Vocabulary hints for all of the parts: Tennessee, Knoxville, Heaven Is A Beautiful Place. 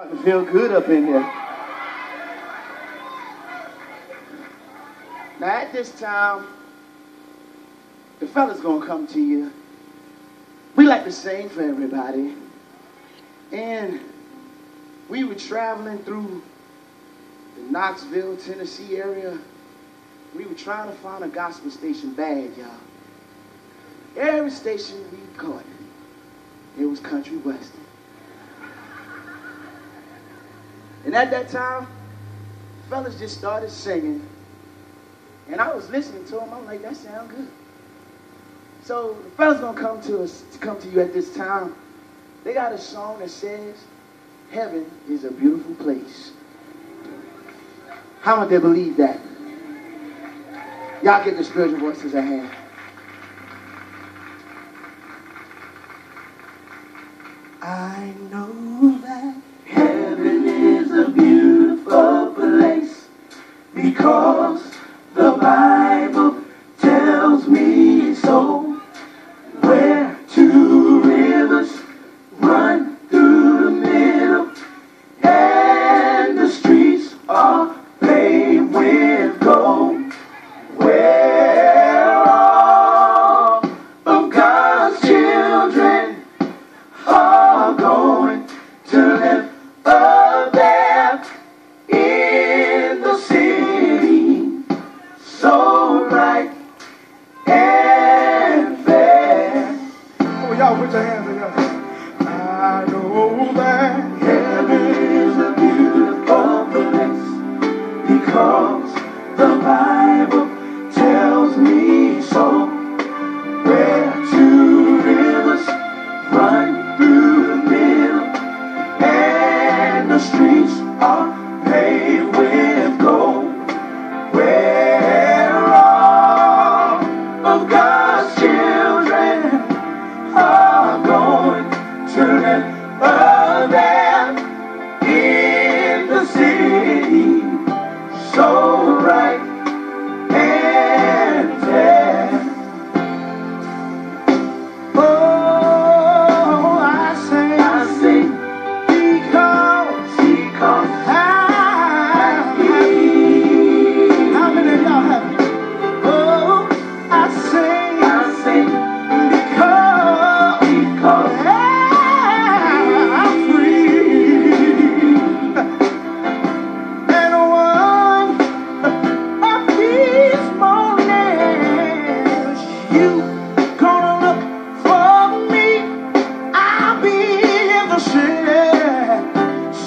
I can feel good up in here. Now at this time, the fella's gonna come to you. We like to sing for everybody. And we were traveling through the Knoxville, Tennessee area. We were trying to find a gospel station bad, y'all. Every station we caught, it was country western. And at that time, fellas just started singing. And I was listening to them. I'm like, that sound good. So the fellas gonna come to you at this time. They got a song that says, "Heaven is a beautiful place." How would they believe that? Y'all get the spiritual voices I have. I know that heaven is a beautiful place because the Bible tells me so. Where two rivers run through the middle and the streets are paved with gold. Where all of God's children are going to live up there in the city, so bright and fair. Oh, y'all put your hands together. I know that heaven is a beautiful place because the Bible tells me so. Where two rivers run through the middle and the streets are paved with gold. Where all of God's children are going to live up there in the city, so bright and fair. Oh, I sing because how many of y'all have it? Oh, I sing because I'm free. And one of these mornings, you gonna look for me. I'll be in the city,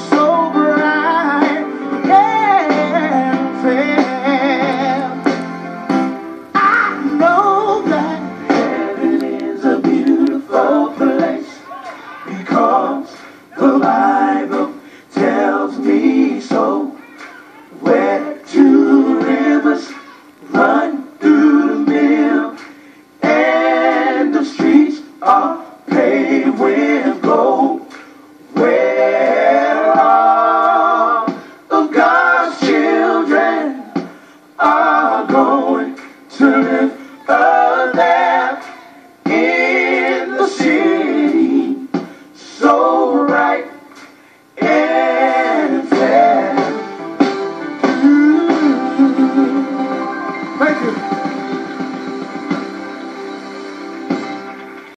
so bright and fair. I know that heaven is a beautiful place because the Bible